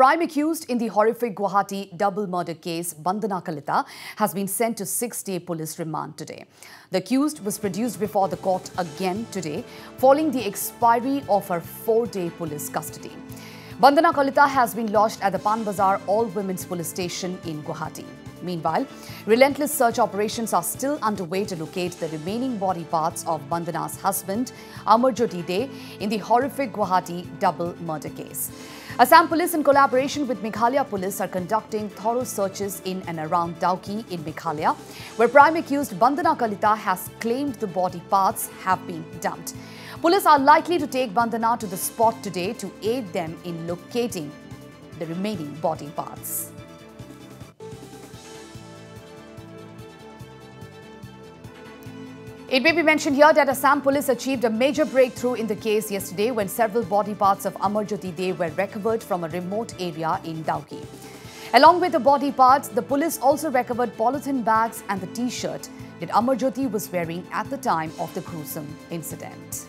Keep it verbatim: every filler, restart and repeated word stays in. Prime accused in the horrific Guwahati double murder case, Bandana Kalita, has been sent to six-day police remand today. The accused was produced before the court again today, following the expiry of her four-day police custody. Bandana Kalita has been lodged at the Pan Bazaar All-Women's Police Station in Guwahati. Meanwhile, relentless search operations are still underway to locate the remaining body parts of Bandana's husband, Amarjyoti Dey, in the horrific Guwahati double murder case. Assam police, in collaboration with Meghalaya police, are conducting thorough searches in and around Dawki in Meghalaya, where prime accused Bandana Kalita has claimed the body parts have been dumped. Police are likely to take Bandana to the spot today to aid them in locating the remaining body parts. It may be mentioned here that Assam police achieved a major breakthrough in the case yesterday when several body parts of Amarjyoti Dey were recovered from a remote area in Dawki. Along with the body parts, the police also recovered polythene bags and the t-shirt that Amarjyoti was wearing at the time of the gruesome incident.